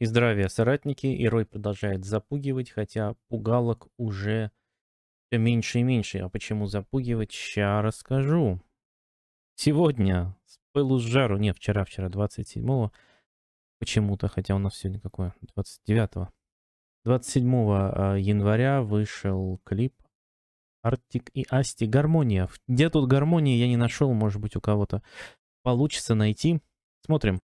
И здравия, соратники. Ирой продолжает запугивать, хотя пугалок уже все меньше и меньше. А почему запугивать? Сейчас расскажу. Сегодня с пылу с жару, не, вчера 27-го, почему-то, хотя у нас сегодня какое, 29-го. 27 января вышел клип «Артик и Асти. Гармония». Где тут гармония, я не нашел, может быть, у кого-то получится найти. Смотрим.